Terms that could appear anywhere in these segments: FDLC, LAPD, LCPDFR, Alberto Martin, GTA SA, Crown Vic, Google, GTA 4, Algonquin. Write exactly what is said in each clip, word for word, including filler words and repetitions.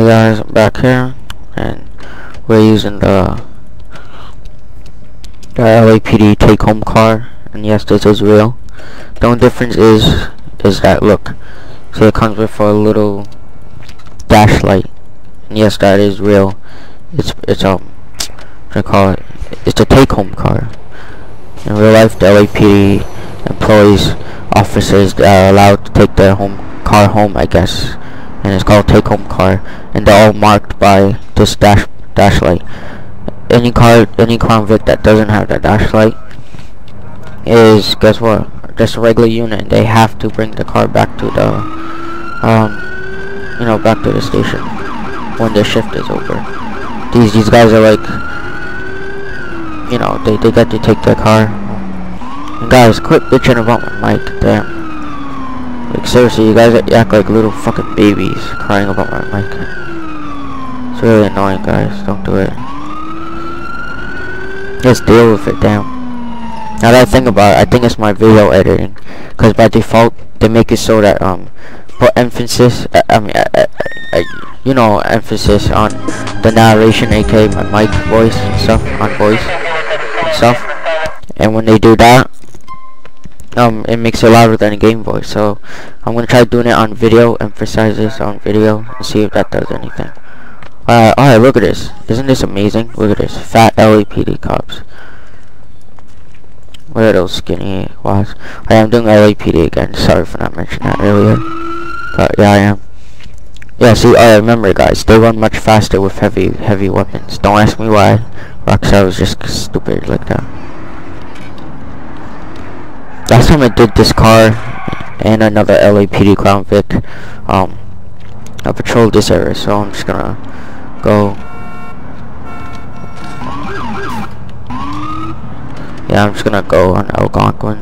Hey guys, I'm back here, and we're using the, the L A P D take-home car, and yes, this is real. The only difference is, is that, look, so it comes with a little dash light, and yes, that is real. It's, it's, um, what do I call it, it's a take-home car. In real life, the L A P D employees, officers, are allowed to take their home car home, I guess. And it's called take-home car, and they're all marked by this dash dash light. Any car, any Crown Vic that doesn't have that dash light is, guess what? Just a regular unit. They have to bring the car back to the, um, you know, back to the station when their shift is over. These these guys are like, you know, they they get to take their car. And guys, quit bitching about my mic, damn. Like seriously, you guys act like little fucking babies crying about my mic. It's really annoying, guys. Don't do it. Just deal with it, damn. Now that I think about it, I think it's my video editing, because by default they make it so that um, put emphasis. Uh, I mean, uh, uh, uh, you know, emphasis on the narration, aka my mic, voice, and stuff, on voice, and stuff. And when they do that, um it makes it louder than a game voice, so I'm gonna try doing it on video, emphasize this on video, and see if that does anything. Uh, alright, look at this. Isn't this amazing? Look at this. Fat L A P D cops. What are those skinny guys? I am doing L A P D again, sorry for not mentioning that earlier. But yeah, I am. Yeah, see, I remember, guys, they run much faster with heavy heavy weapons. Don't ask me why. Rockstar was just stupid like that. Last time I did this car and another L A P D Crown Vic, um, I patrolled this area, so I'm just gonna go. Yeah, I'm just gonna go on Algonquin.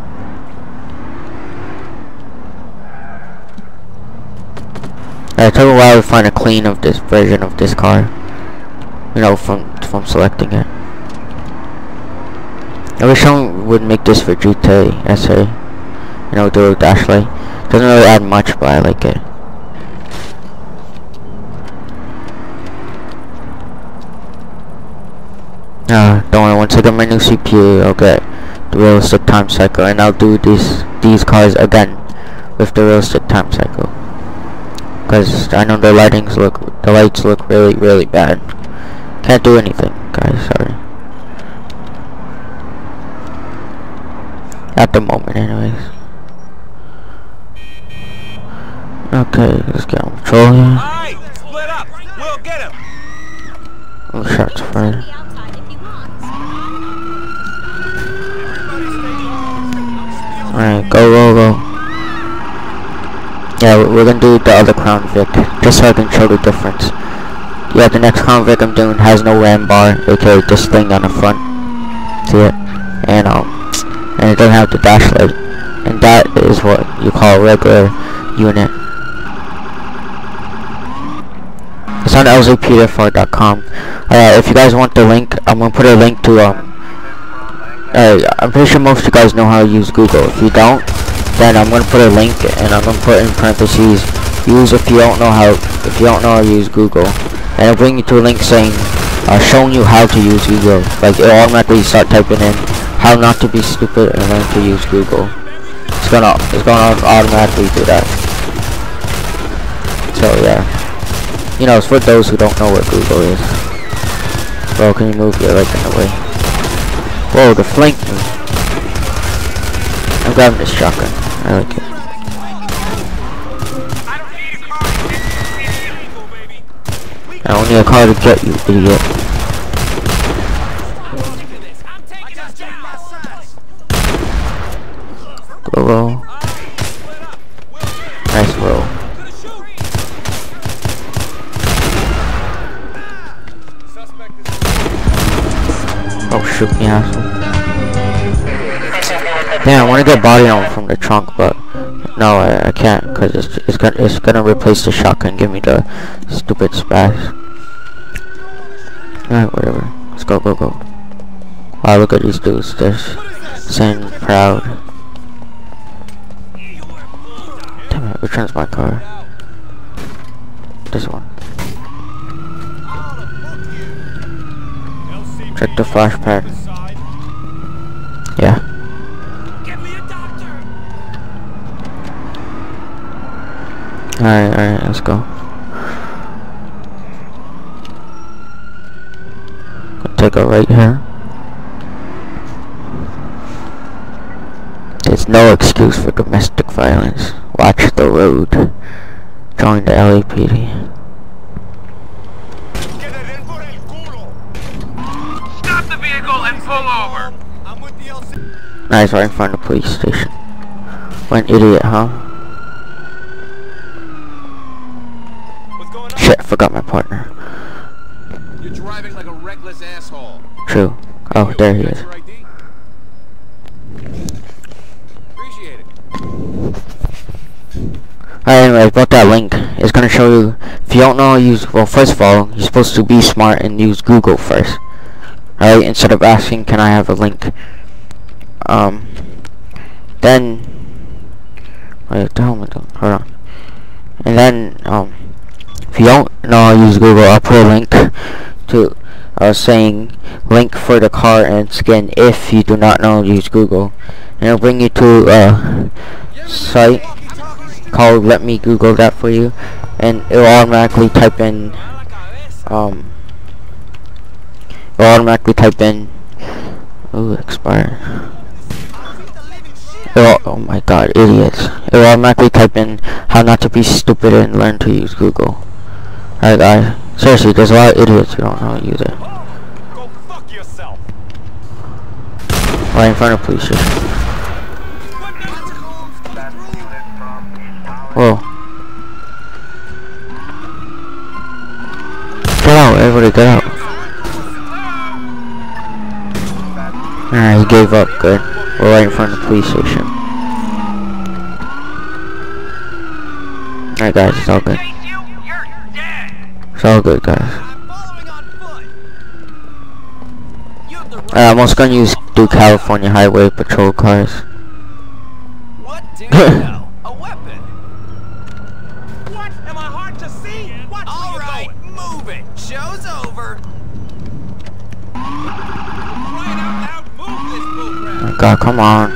It took a while to find a clean of this version of this car, you know, from from selecting it. I wish someone would make this for G T A S A, you know, do a dash light. Doesn't really add much, but I like it. Uh, don't worry, once I get my new C P U, I'll get the realistic time cycle, and I'll do these, these cars again with the realistic time cycle. Because I know the lightings look, the lights look really, really bad. Can't do anything, guys, sorry. At the moment, anyways. Okay, let's get on patrol here. Alright, split up. We'll get him. Oh, shots fired. Alright, go, go, go. Yeah, we're gonna do the other Crown Vic, just so I can show the difference. Yeah, the next Crown Vic I'm doing has no ram bar, aka this thing on the front. See it? And um. and it doesn't have the dash light, and that is what you call a regular unit. It's on L Z P F R dot com. Uh, if you guys want the link, I'm gonna put a link to um. Uh, I'm pretty sure most of you guys know how to use Google. If you don't, then I'm gonna put a link, and I'm gonna put in parentheses use if you don't know how. If you don't know how to use Google, and it'll bring you to a link saying, uh, showing you how to use Google. Like it'll automatically start typing in how not to be stupid and learn to use Google. It's gonna, it's gonna automatically do that. So yeah, you know, it's for those who don't know what Google is. Bro, can you move your leg in the way? Whoa, the flank move. I'm grabbing this shotgun. I like it. I don't need a car to get you, idiot. Roll. Nice roll. Oh shoot me, asshole. Damn, I want to get body armor from the trunk, but no, I, I can't, because it's, it's, gonna, it's gonna replace the shotgun, give me the stupid spaz. Alright, whatever. Let's go, go, go. Wow, look at these dudes. They're saying proud. Which one's my car? This one. Check the flashpad. Yeah. Get me a doctor. Alright, alright, let's go. I'll take a right here. There's no excuse for domestic violence. Watch the road. Join the L A P D. Nice, right in front of the police station. What an idiot, huh? What's going on? Shit, I forgot my partner. You're driving like a reckless asshole. True. Oh, there he is. Appreciate it. Alright, anyway, about that link. It's gonna show you. If you don't know how to use, well, first of all, you're supposed to be smart and use Google first. Alright, instead of asking, can I have a link? Um, then, wait, the hell am I doing? Hold on. And then, um, if you don't know how to use Google, I'll put a link to, uh, saying link for the car and skin if you do not know how to use Google. And it'll bring you to a site called Let Me Google That For You. And it'll automatically type in, um, it'll automatically type in, ooh, expired. It'll, oh my god, idiots. It'll automatically type in how not to be stupid and learn to use Google. Alright guys, seriously, there's a lot of idiots who don't know how to use it. Go fuck yourself. Right in front of police station. Whoa. Get out, everybody get out. Alright, he gave up, good. We're right in front of the police station. Alright guys, it's all good. It's all good, guys. Uh, I'm also gonna use do California Highway Patrol cars. What do you know? A weapon? What? Am I hard to see? Alright, move it. Show's over. Oh god, come on.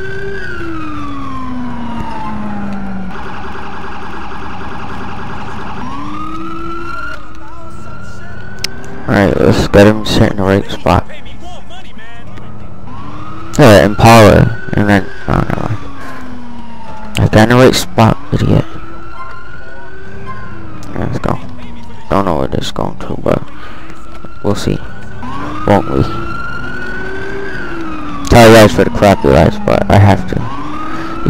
Alright, let's get him sit in the right spot. Yeah, Impala. And then, oh no. I got in the right spot, idiot. Yeah, let's go. Don't know where this is going to, but we'll see. Won't we? Apologize for the crappy lights, but I have to.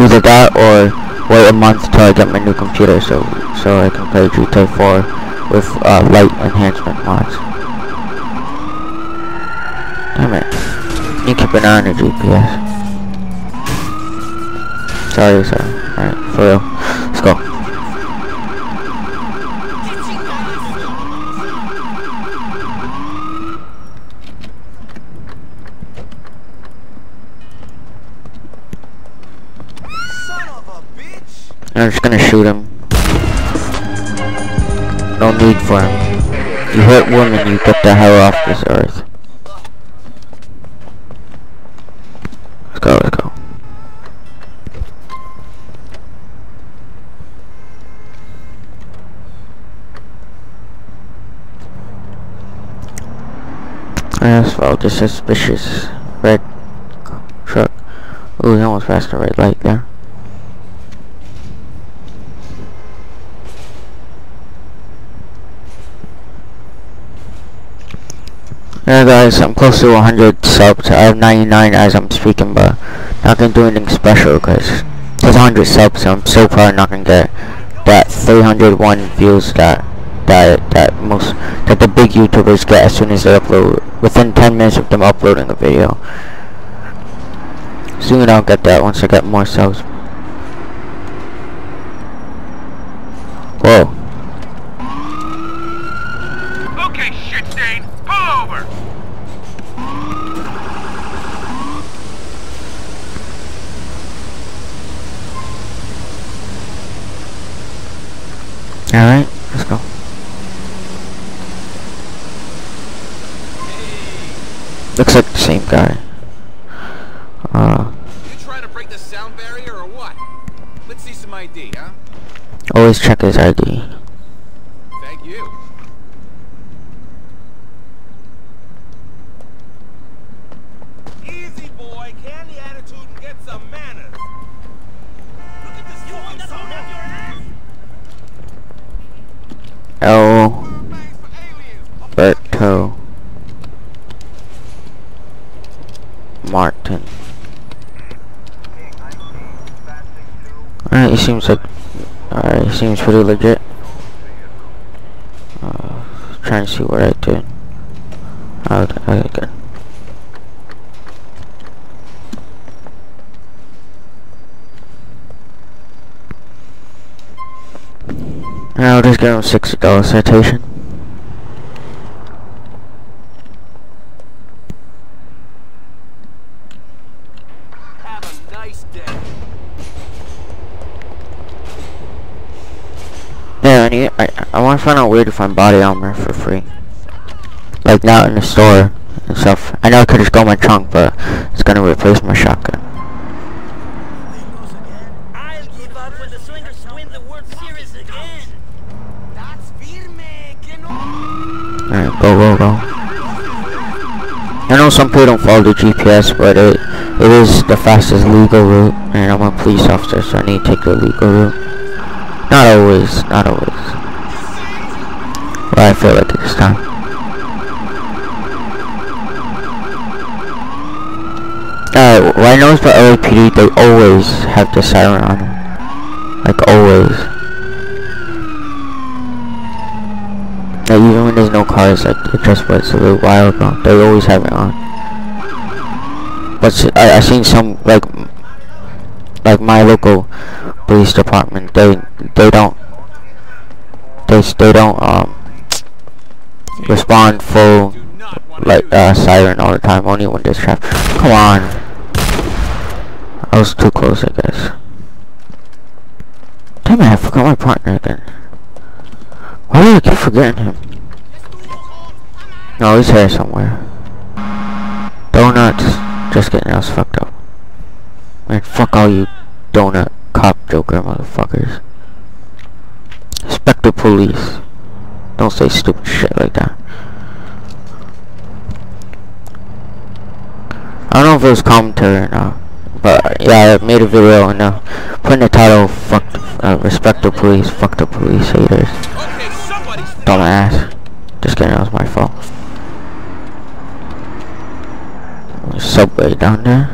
Either that or wait a month till I get my new computer so so I can play G T A four with uh, light enhancement mods. Damn it. You keep an eye on your G P S. Sorry, sorry. Alright, for real. Let's go. I'm just gonna shoot him. No need for him. You hurt women, you get the hell off this earth. Let's go, let's go. I just followed the suspicious red truck. Ooh, he almost passed the red light there. Yeah guys, I'm close to one hundred subs. I have ninety-nine as I'm speaking, but not gonna do anything special because there's one hundred subs, so I'm so probably not gonna get that three hundred one views that that that most that the big YouTubers get as soon as they upload within ten minutes of them uploading a video. Soon I'll get that once I get more subs. Whoa. Okay, shit, Dane. Pull over. All right, let's go. Hey. Looks like the same guy. Uh, you trying to break the sound barrier or what? Let's see some I D, huh? Always check his I D. Thank you. Easy boy, can the attitude and get some manners. Look at this, you want to hold up your ass? Alberto Martin. Alright, it seems like alright, it seems pretty legit. Uh, trying to see what I did. Oh, okay, good. Now I'll just give him a sixty dollar citation. Have a nice day. Yeah, I need I I wanna find out where to find body armor for free. Like not in the store and stuff. I know I could just go in my trunk, but it's gonna replace my shotgun. Alright, go, go, go. I know some people don't follow the G P S, but it, it is the fastest legal route, and I'm a police officer, so I need to take the legal route. Not always, not always. But I feel like it this time. Alright, well, I noticed by L A P D, they always have the siren on them. Like, always. Like even when there's no cars, like it just was a little while ago, they always have it on. But I I seen some like like my local police department, they they don't they they don't um respond full like uh, siren all the time, only when there's traffic. Come on, I was too close, I guess. Damn it! I forgot my partner again. Why do I keep forgetting him? No, he's here somewhere. Donuts. Just getting us fucked up. Man, fuck all you donut cop joker motherfuckers. Respect the police. Don't say stupid shit like that. I don't know if it was commentary or not. But yeah, I made a video and uh, put in the title, fuck, uh, respect the police, fuck the police haters. Dumbass. Just kidding, that was my fault. Subway down there.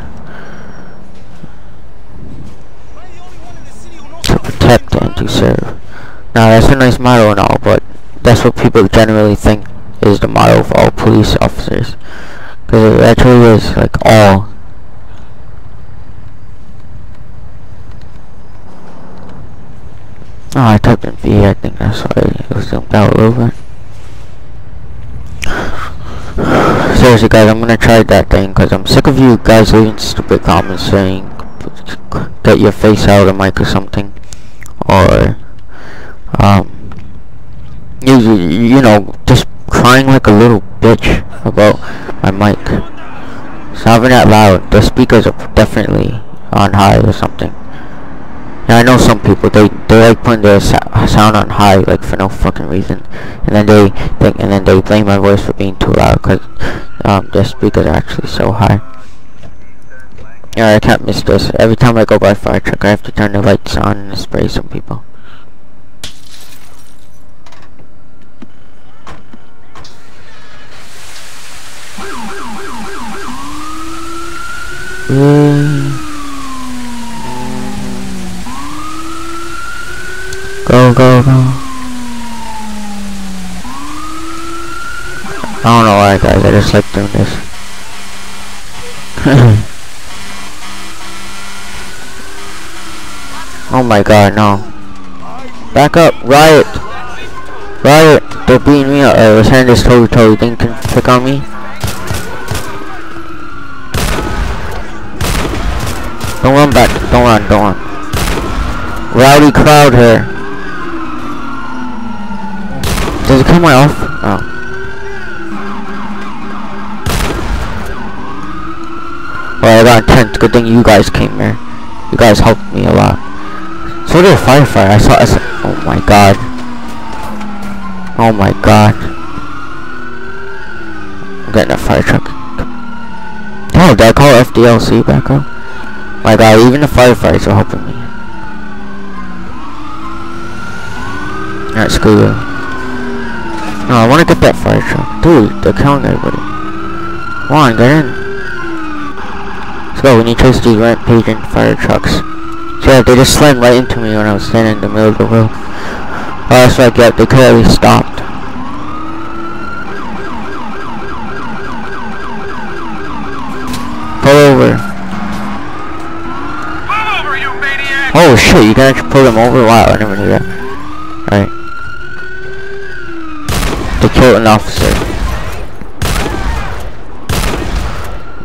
To protect and to serve. Now that's a nice motto and all, but that's what people generally think is the motto of all police officers. Because it actually is, like, all. Oh, I typed in V, I think that's why it was zoomed out a little bit. Seriously guys, I'm gonna try that thing, cause I'm sick of you guys leaving stupid comments saying get your face out of the mic or something. Or, um, you, you know, just crying like a little bitch about my mic. It's not even that loud, the speakers are definitely on high or something. Now I know some people, they, they like putting their so sound on high, like for no fucking reason, and then they think, and then they blame my voice for being too loud, cause um, their speakers are actually so high. Yeah, I can't miss this. Every time I go by fire truck, I have to turn the lights on and spray some people. Mm. Go, go, go. I don't know why guys, I just like doing this. Oh my god, no. Back up, riot! Riot! They're beating me up. I was handing this toe to toe, you think you can pick on me? Don't run back, don't run, don't run. Rowdy crowd here. Does it come right off? Oh. got intense. Good thing you guys came here. You guys helped me a lot. So did a firefighter. I saw us. Oh my god. Oh my god. I'm getting a fire truck. Oh, did I call F D L C back up? My god, even the firefighters are helping me. Alright, screw you. No, I wanna get that fire truck. Dude, they're killing everybody. Come on, get in. So when you chase these rampaging fire trucks. So yeah, they just slammed right into me when I was standing in the middle of the road. Oh, that's right, yeah, they could have at least stopped. Pull over. Pull over, you maniac! Oh shit, you can actually pull them over? Wow, I never knew that. Alright. They killed an officer.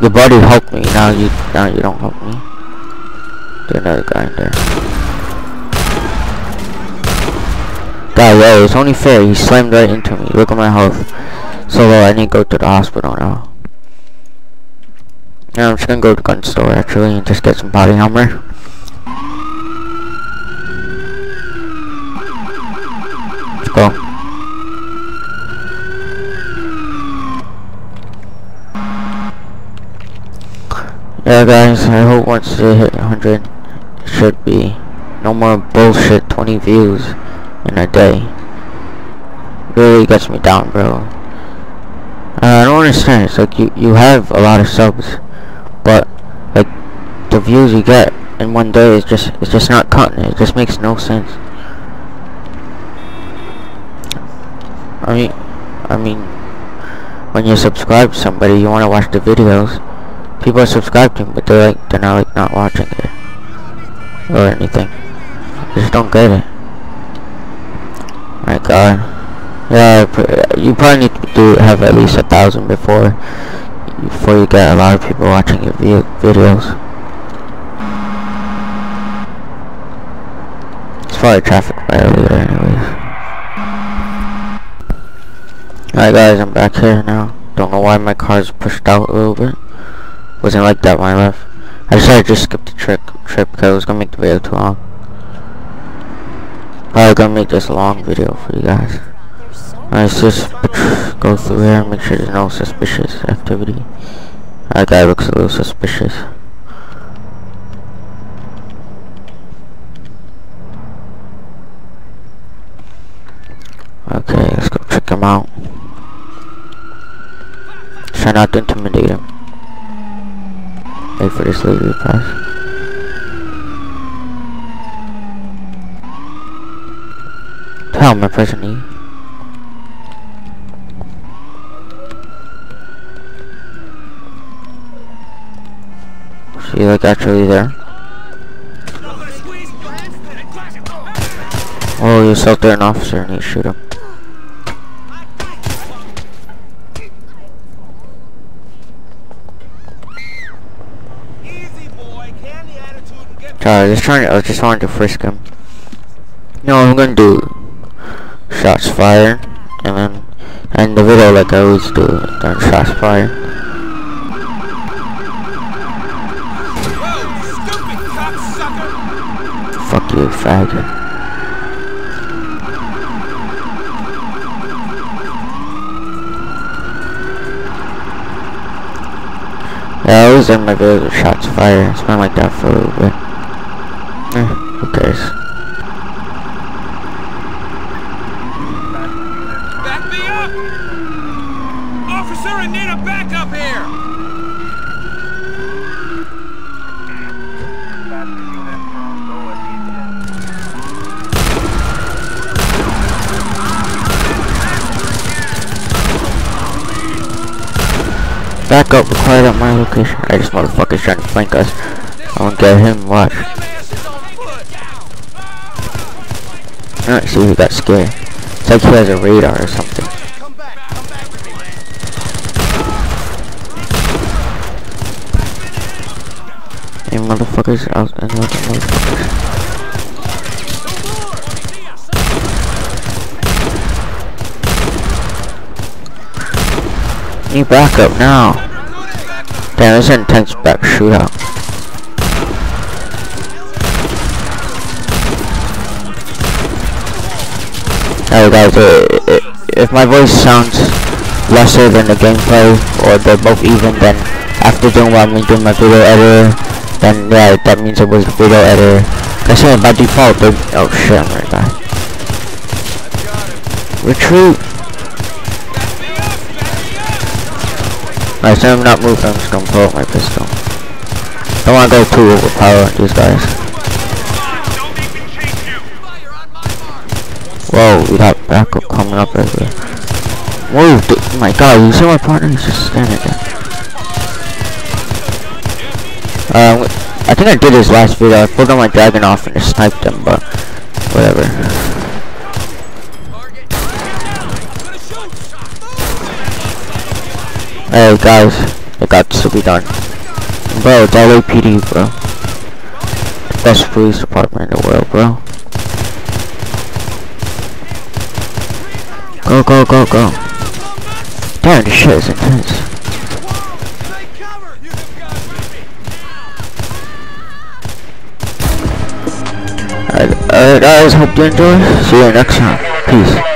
Your buddy helped me, now you now you don't help me. There's another guy in there. God, yo, it's only fair, he slammed right into me. Look at my health. So low, I need to go to the hospital now. Yeah, I'm just gonna go to the gun store actually and just get some body armor. Let's go. Yeah guys, I hope once they hit one hundred, it should be no more bullshit twenty views in a day. Really gets me down, bro. Uh, I don't understand, it's like you, you have a lot of subs, but like the views you get in one day is just it's just not cutting it, it just makes no sense. I mean, I mean, when you subscribe to somebody, you want to watch the videos. People are subscribed to him, but they're like, they're not like not watching it or anything. They just don't get it. My god. Yeah, you probably need to do have at least a thousand before before you get a lot of people watching your videos. It's probably a traffic violator, anyways. Alright, guys, I'm back here now. Don't know why my car's pushed out a little bit. Wasn't like that when I left. I decided to just skip the trip trip because it was gonna make the video too long. Probably gonna make this a long video for you guys. Alright, let's just go through here and make sure there's no suspicious activity. That guy looks a little suspicious. Okay, let's go check him out. Try not to intimidate him. Wait for this lady to pass. Tell my present E. She like actually there. Oh, you assaulted an officer and you shoot him. Sorry, just trying to, I just wanted to frisk him. No, I'm gonna do shots fired, and then end the video like I always do. Then shots fired. Whoa, fuck you, faggot. Yeah, I always end my videos with shots fired. It's been like that for a little bit. Eh, who cares? Back me up! Officer, I need a backup here! Backup required at my location. I just motherfuckers trying to flank us. I won't get him, watch. Alright, see, he got scared. It's like he has a radar or something. Come back, come back with me, man. Hey, motherfuckers, I was in the motherfuckers. Need backup now. There is an intense back shootout. Oh guys, it, it, if my voice sounds lesser than the gameplay, or they're both even, then after doing what I'm doing my video editor, then yeah, that means it was the video editor. That's it, by default, they, oh shit, I'm gonna die. Retreat! Alright, so I'm not moving, I'm just gonna pull up my pistol. I don't wanna go too overpower these guys. Whoa, we got backup coming up right here. Whoa, dude, oh my god, you see my partner? He's just standing there. Um, I think I did his last video. I pulled on my dragon off and just sniped him, but whatever. Hey guys, I got this to be done. Bro, it's L A P D, bro. The best police department in the world, bro. Go, go, go, go. Damn, this shit is intense. Alright, alright guys, hope you enjoy. See you next time. Peace.